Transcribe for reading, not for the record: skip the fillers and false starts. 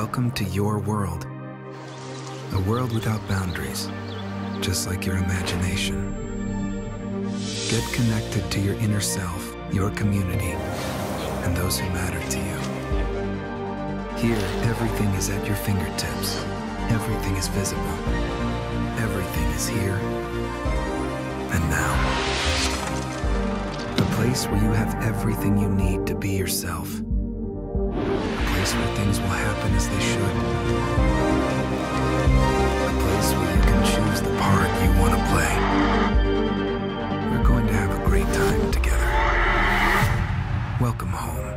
Welcome to your world, a world without boundaries, just like your imagination. Get connected to your inner self, your community, and those who matter to you. Here, everything is at your fingertips. Everything is visible. Everything is here and now. The place where you have everything you need to be yourself. Where things will happen as they should. A place where you can choose the part you want to play. We're going to have a great time together. Welcome home.